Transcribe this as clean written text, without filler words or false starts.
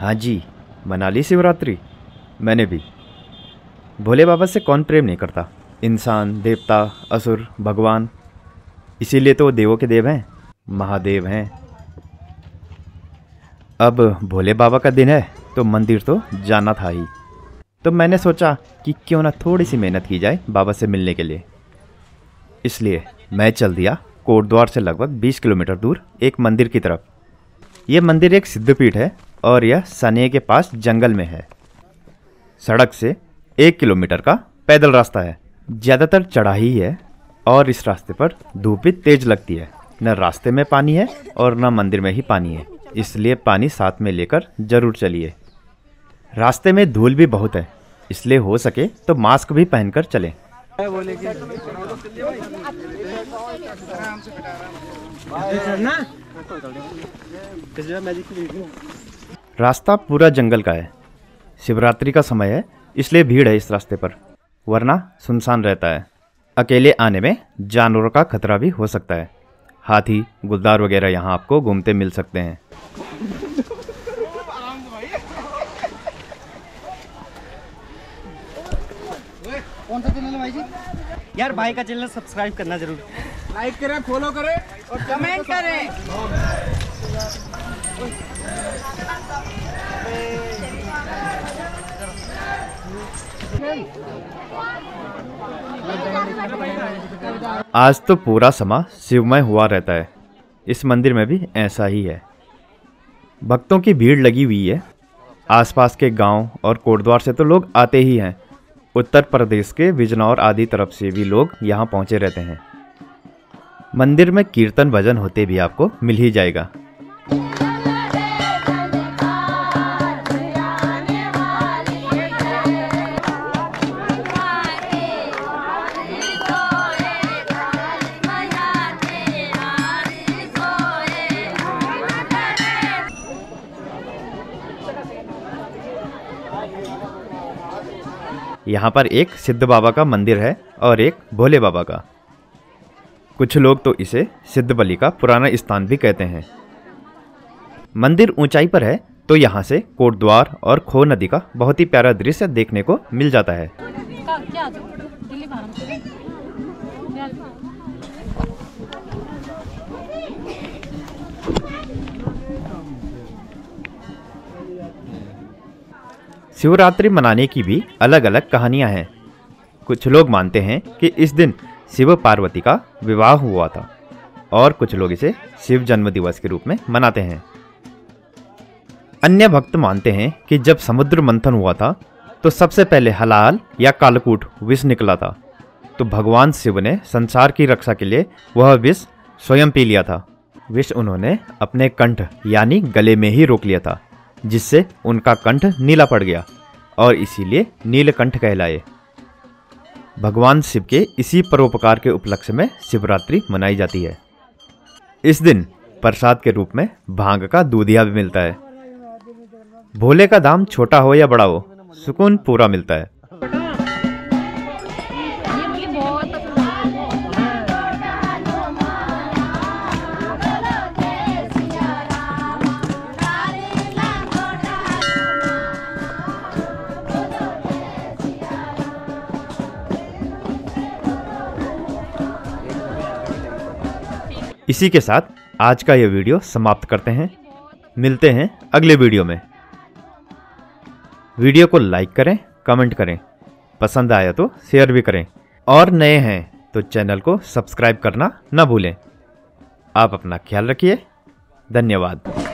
हाँ जी, मना ली शिवरात्रि। मैंने भी। भोले बाबा से कौन प्रेम नहीं करता। इंसान, देवता, असुर, भगवान, इसीलिए तो वो देवों के देव हैं, महादेव हैं। अब भोले बाबा का दिन है तो मंदिर तो जाना था ही, तो मैंने सोचा कि क्यों ना थोड़ी सी मेहनत की जाए बाबा से मिलने के लिए। इसलिए मैं चल दिया कोटद्वार से लगभग 20 किलोमीटर दूर एक मंदिर की तरफ। यह मंदिर एक सिद्धपीठ है और यह सनिये के पास जंगल में है। सड़क से 1 किलोमीटर का पैदल रास्ता है। ज़्यादातर चढ़ाई है और इस रास्ते पर धूप भी तेज लगती है। न रास्ते में पानी है और न मंदिर में ही पानी है, इसलिए पानी साथ में लेकर ज़रूर चलिए। रास्ते में धूल भी बहुत है, इसलिए हो सके तो मास्क भी पहनकर चलें। रास्ता पूरा जंगल का है। शिवरात्रि का समय है इसलिए भीड़ है इस रास्ते पर, वरना सुनसान रहता है। अकेले आने में जानवरों का खतरा भी हो सकता है। हाथी, गुलदार वगैरह यहाँ आपको घूमते मिल सकते हैं। कौन सा चैनल है भाई जी? यार भाई का चैनल सब्सक्राइब करना जरूर। लाइक करें, फॉलो करें और कमेंट करें। आज तो पूरा समा शिवमय हुआ रहता है। इस मंदिर में भी ऐसा ही है। भक्तों की भीड़ लगी हुई है। आसपास के गांव और कोटद्वार से तो लोग आते ही हैं। उत्तर प्रदेश के बिजनौर आदि तरफ से भी लोग यहाँ पहुँचे रहते हैं। मंदिर में कीर्तन भजन होते भी आपको मिल ही जाएगा। यहाँ पर एक सिद्ध बाबा का मंदिर है और एक भोले बाबा का। कुछ लोग तो इसे सिद्ध बली का पुराना स्थान भी कहते हैं। मंदिर ऊंचाई पर है तो यहाँ से कोटद्वार और खो नदी का बहुत ही प्यारा दृश्य देखने को मिल जाता है। शिवरात्रि मनाने की भी अलग अलग कहानियां हैं। कुछ लोग मानते हैं कि इस दिन शिव पार्वती का विवाह हुआ था और कुछ लोग इसे शिव जन्म दिवस के रूप में मनाते हैं। अन्य भक्त मानते हैं कि जब समुद्र मंथन हुआ था तो सबसे पहले हलाहल या कालकूट विष निकला था, तो भगवान शिव ने संसार की रक्षा के लिए वह विष स्वयं पी लिया था। विष उन्होंने अपने कंठ यानी गले में ही रोक लिया था, जिससे उनका कंठ नीला पड़ गया और इसीलिए नीलकंठ कहलाए। भगवान शिव के इसी परोपकार के उपलक्ष्य में शिवरात्रि मनाई जाती है। इस दिन प्रसाद के रूप में भांग का दूधिया भी मिलता है। भोले का धाम छोटा हो या बड़ा हो, सुकून पूरा मिलता है। इसी के साथ आज का ये वीडियो समाप्त करते हैं। मिलते हैं अगले वीडियो में। वीडियो को लाइक करें, कमेंट करें, पसंद आया तो शेयर भी करें और नए हैं तो चैनल को सब्सक्राइब करना ना भूलें। आप अपना ख्याल रखिए। धन्यवाद।